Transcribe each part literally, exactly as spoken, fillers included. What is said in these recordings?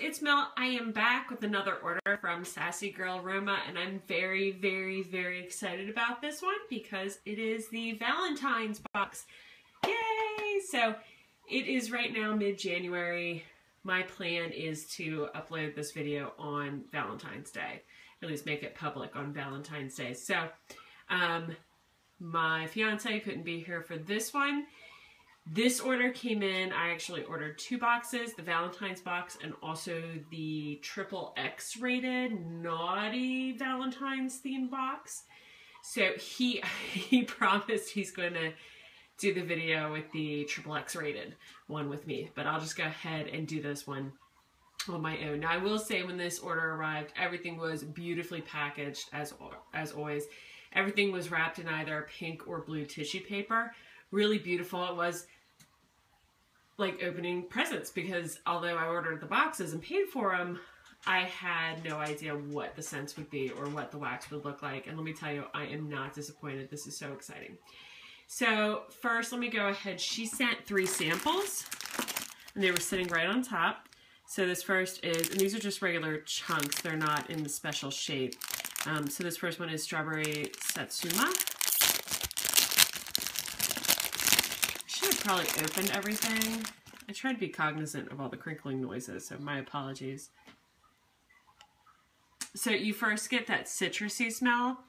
It's Mel. I am back with another order from Sassy Girl Aroma, and I'm very, very, very excited about this one because it is the Valentine's box. Yay! So it is right now mid-January. My plan is to upload this video on Valentine's Day, at least make it public on Valentine's Day. So um, my fiance couldn't be here for this one. This order came in, I actually ordered two boxes, the Valentine's box and also the triple X rated naughty Valentine's themed box. So he, he promised he's going to do the video with the triple X rated one with me, but I'll just go ahead and do this one on my own. Now I will say when this order arrived, everything was beautifully packaged as, as always. Everything was wrapped in either pink or blue tissue paper. Really beautiful. It was like opening presents because although I ordered the boxes and paid for them, I had no idea what the scents would be or what the wax would look like. And let me tell you, I am not disappointed. This is so exciting. So first, let me go ahead. She sent three samples and they were sitting right on top. So this first is, and these are just regular chunks. They're not in the special shape. Um, so this first one is Strawberry Satsuma. Probably opened everything. I tried to be cognizant of all the crinkling noises, so my apologies. So you first get that citrusy smell.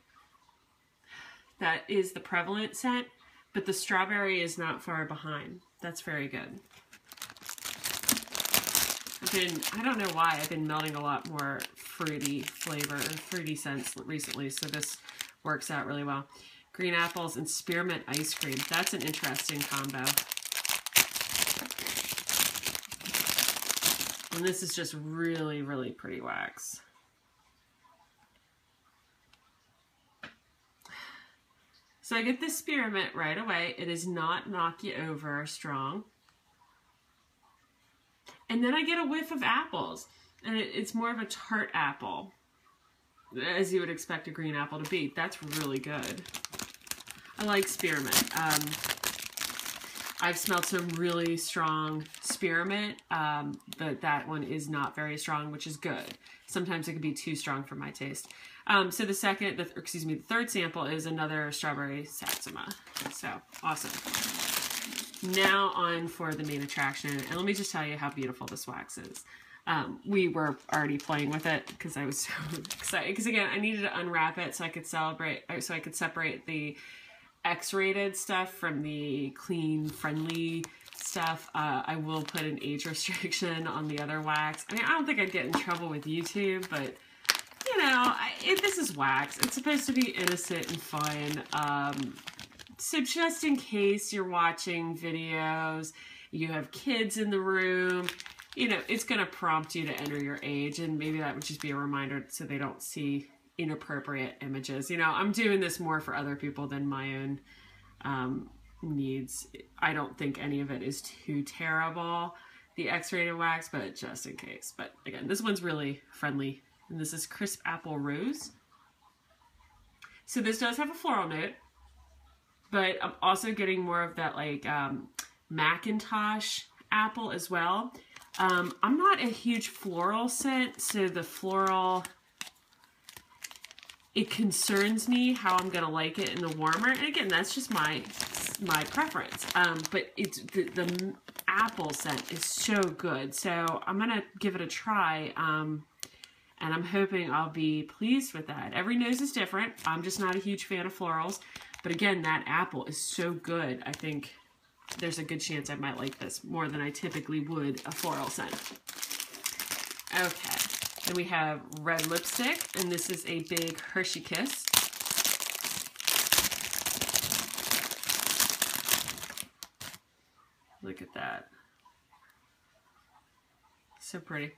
That is the prevalent scent, but the strawberry is not far behind. That's very good. I've been, I don't know why, I've been melting a lot more fruity flavor, fruity scents recently, so this works out really well. Green apples and spearmint ice cream. That's an interesting combo. And this is just really, really pretty wax. So I get this spearmint right away. It is not knock you over strong. And then I get a whiff of apples. And it, it's more of a tart apple, as you would expect a green apple to be. That's really good. I like spearmint. Um, I've smelled some really strong spearmint, um, but that one is not very strong, which is good. Sometimes it can be too strong for my taste. Um, so the second, the, excuse me, the third sample is another Strawberry Satsuma. So awesome. Now on for the main attraction, and let me just tell you how beautiful this wax is. Um, we were already playing with it because I was so excited. Because again, I needed to unwrap it so I could celebrate, so I could separate the X-rated stuff from the clean, friendly stuff. Uh, I will put an age restriction on the other wax. I mean, I don't think I'd get in trouble with YouTube, but you know, I, it, this is wax. It's supposed to be innocent and fun. Um, so just in case you're watching videos, you have kids in the room, you know, it's gonna prompt you to enter your age, and maybe that would just be a reminder so they don't see inappropriate images. You know, I'm doing this more for other people than my own um, needs. I don't think any of it is too terrible, the X-rated wax, but just in case. But again, this one's really friendly. And this is Crisp Apple Rose. So this does have a floral note, but I'm also getting more of that like um, Macintosh apple as well. Um, I'm not a huge floral scent, so the floral, it concerns me how I'm gonna like it in the warmer, and again, that's just my my preference. Um, but it's the, the apple scent is so good, so I'm gonna give it a try, um, and I'm hoping I'll be pleased with that. Every nose is different. I'm just not a huge fan of florals, but again, that apple is so good. I think there's a good chance I might like this more than I typically would a floral scent. Okay. And we have red lipstick, and this is a big Hershey Kiss. Look at that. So pretty.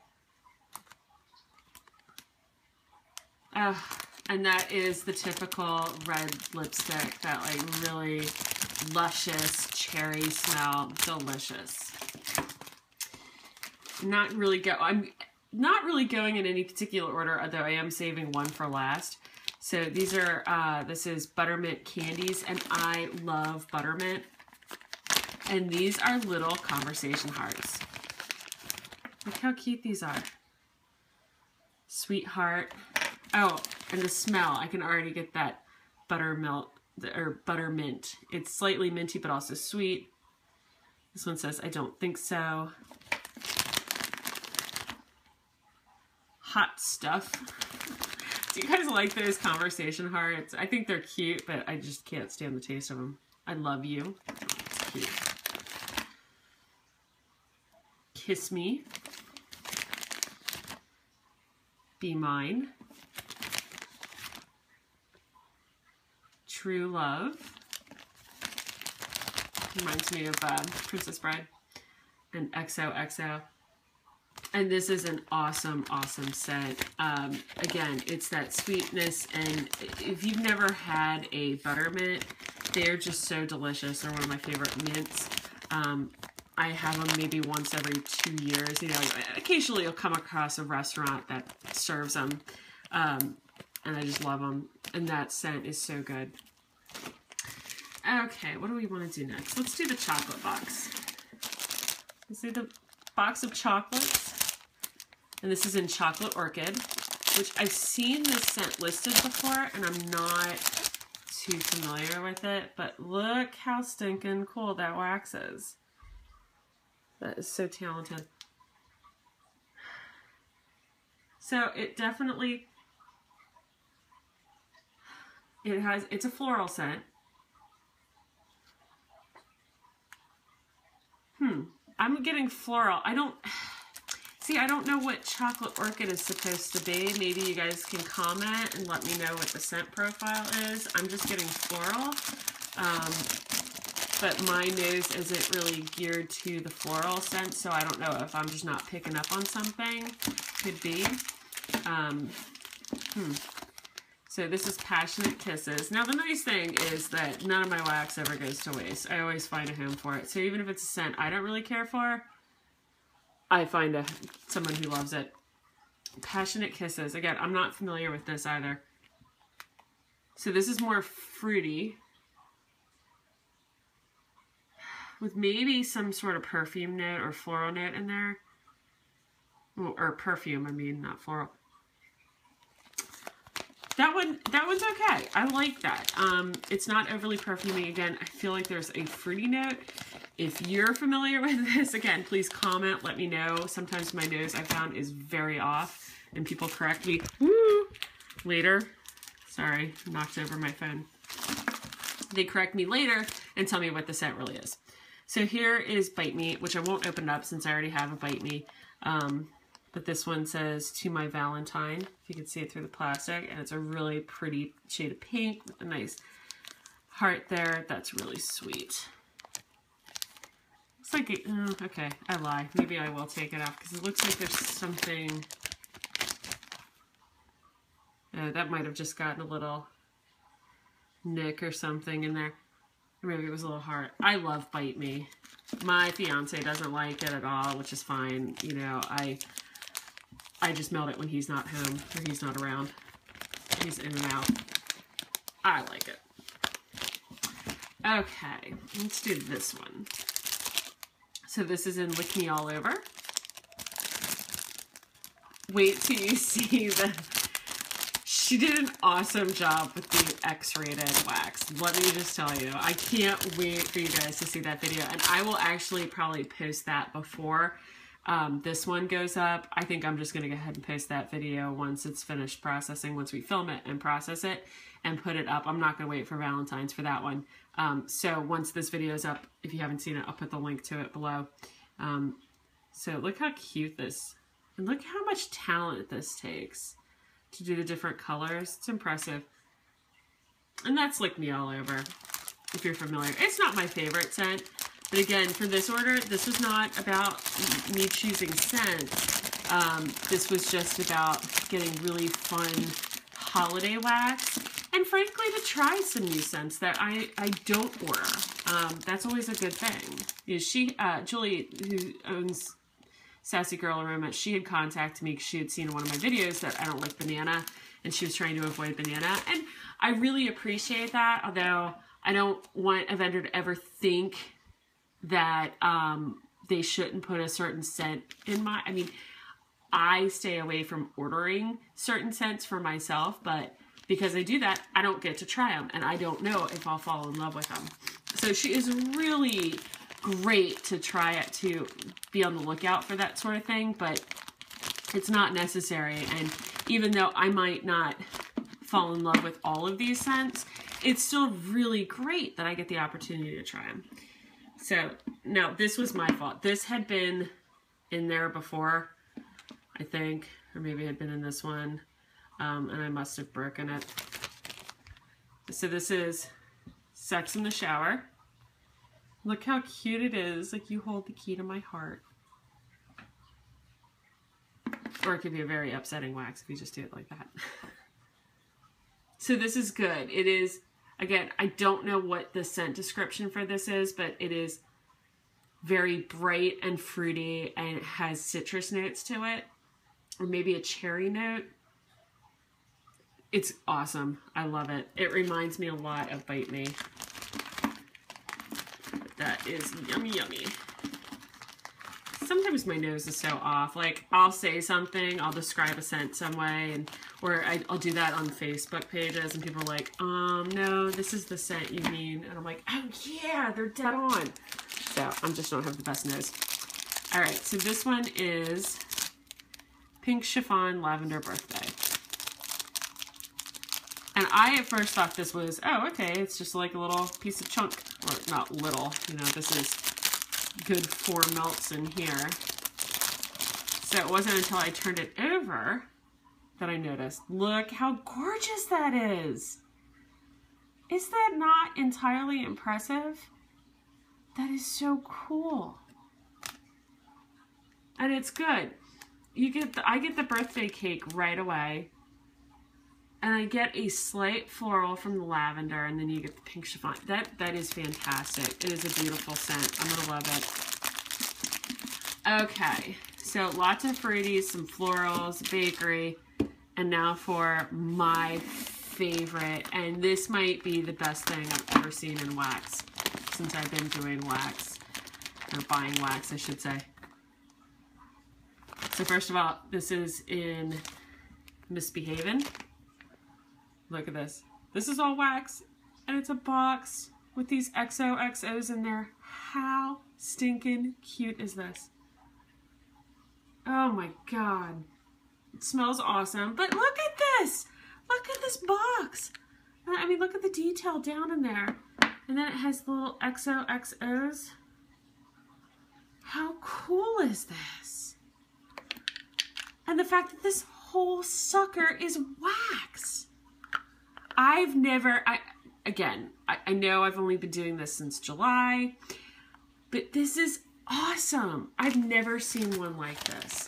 Oh, and that is the typical red lipstick, that like really luscious cherry smell. Delicious. Not really go. I'm. Not really going in any particular order, although I am saving one for last. So these are, uh, this is buttermint candies, and I love buttermint. And these are little conversation hearts. Look how cute these are. Sweetheart. Oh, and the smell. I can already get that buttermilk, or buttermint. It's slightly minty, but also sweet. This one says, I don't think so. Hot stuff. Do you guys like those conversation hearts? I think they're cute, but I just can't stand the taste of them. I love you. It's cute. Kiss me. Be mine. True love. Reminds me of uh, Princess Bride. And X O X O. And this is an awesome, awesome scent. Um, again, it's that sweetness, and if you've never had a buttermint, they're just so delicious. They're one of my favorite mints. Um, I have them maybe once every two years. You know, occasionally you'll come across a restaurant that serves them, um, and I just love them. And that scent is so good. Okay, what do we want to do next? Let's do the chocolate box. Let's do the box of chocolates. And this is in Chocolate Orchid, which I've seen this scent listed before, and I'm not too familiar with it, but look how stinking cool that wax is. That is so talented. So it definitely, it has, it's a floral scent. Hmm, I'm getting floral. I don't... See, I don't know what Chocolate Orchid is supposed to be. Maybe you guys can comment and let me know what the scent profile is. I'm just getting floral, um, but my nose isn't really geared to the floral scent, so I don't know if I'm just not picking up on something. Could be. Um, hmm. So this is Passionate Kisses. Now the nice thing is that none of my wax ever goes to waste. I always find a home for it. So even if it's a scent I don't really care for, I find a, someone who loves it. Passionate Kisses. Again, I'm not familiar with this either. So this is more fruity, with maybe some sort of perfume note or floral note in there. Well, or perfume, I mean, not floral. That one, that one's okay. I like that. Um, it's not overly perfumey. Again, I feel like there's a fruity note. If you're familiar with this, again, please comment, let me know. Sometimes my nose, I found, is very off, and people correct me Woo! later. Sorry, knocked over my phone. They correct me later and tell me what the scent really is. So here is Bite Me, which I won't open up since I already have a Bite Me. Um, but this one says, to my Valentine, if you can see it through the plastic, and it's a really pretty shade of pink with a nice heart there. That's really sweet. It's like, it, oh, okay, I lie. Maybe I will take it off because it looks like there's something. Uh, that might have just gotten a little nick or something in there. Maybe it was a little hard. I love Bite Me. My fiance doesn't like it at all, which is fine. You know, I I just melt it when he's not home or he's not around. He's in and out. I like it. Okay, let's do this one. So this is in Lick Me All Over. Wait till you see the... She did an awesome job with the X-rated wax. Let me just tell you. I can't wait for you guys to see that video. And I will actually probably post that before um, this one goes up. I think I'm just going to go ahead and post that video once it's finished processing, once we film it and process it and put it up. I'm not going to wait for Valentine's for that one. Um, so once this video is up, if you haven't seen it, I'll put the link to it below. Um, so look how cute this, and look how much talent this takes to do the different colors. It's impressive. And that's Lick Me All Over, if you're familiar. It's not my favorite scent, but again, for this order, this was not about me choosing scents. Um, this was just about getting really fun holiday wax. And frankly, to try some new scents that I, I don't order. Um, that's always a good thing. You know, she, uh, Julie, who owns Sassy Girl Aroma, she had contacted me because she had seen in one of my videos that I don't like banana. and she was trying to avoid banana. And I really appreciate that, although I don't want a vendor to ever think that um, they shouldn't put a certain scent in my, I mean, I stay away from ordering certain scents for myself, but because I do that, I don't get to try them, and I don't know if I'll fall in love with them. So she is really great to try it, to be on the lookout for that sort of thing, but it's not necessary. And even though I might not fall in love with all of these scents, it's still really great that I get the opportunity to try them. So, no, this was my fault. This had been in there before, I think, or maybe it had been in this one, um, and I must have broken it. So this is Sex in the Shower. Look how cute it is, like you hold the key to my heart. Or it could be a very upsetting wax if you just do it like that. So this is good. It is, again, I don't know what the scent description for this is, but it is very bright and fruity, and it has citrus notes to it, or maybe a cherry note. It's awesome. I love it. It reminds me a lot of Bite Me. That is yummy, yummy. Sometimes my nose is so off. Like, I'll say something, I'll describe a scent some way, and or I, I'll do that on Facebook pages, and people are like, um, no, this is the scent you mean. And I'm like, oh yeah, they're dead on. So I just don't have the best nose. All right, so this one is Pink Chiffon Lavender Birthday. And I at first thought this was, oh, okay, it's just like a little piece of chunk. Or not little, you know, this is good four melts in here. So it wasn't until I turned it over that I noticed. Look how gorgeous that is. Is that not entirely impressive? That is so cool. And it's good. You get the, I get the birthday cake right away. And I get a slight floral from the lavender, and then you get the pink chiffon. That, that is fantastic. It is a beautiful scent. I'm going to love it. Okay, so lots of fruities, some florals, bakery, and now for my favorite. And this might be the best thing I've ever seen in wax since I've been doing wax, or buying wax, I should say. So first of all, this is in Misbehavin'. Look at this. This is all wax, and it's a box with these X O X Os in there. How stinking cute is this? Oh my God. It smells awesome, but look at this. Look at this box. I mean, look at the detail down in there. And then it has the little X O X Os. How cool is this? And the fact that this whole sucker is wax. I've never, I, again, I, I know I've only been doing this since July, but this is awesome. I've never seen one like this.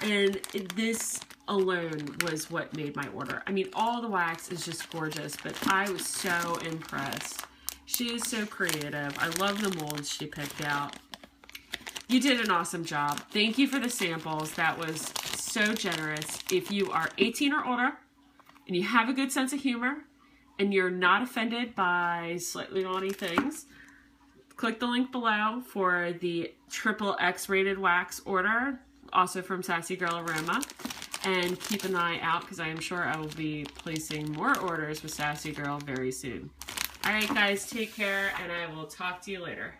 And this alone was what made my order. I mean, all the wax is just gorgeous, but I was so impressed. She is so creative. I love the molds she picked out. You did an awesome job. Thank you for the samples. That was so generous. If you are eighteen or older, and you have a good sense of humor, and you're not offended by slightly naughty things, click the link below for the triple X rated wax order, also from Sassy Girl Aroma, and keep an eye out because I am sure I will be placing more orders with Sassy Girl very soon. All right, guys, take care, and I will talk to you later.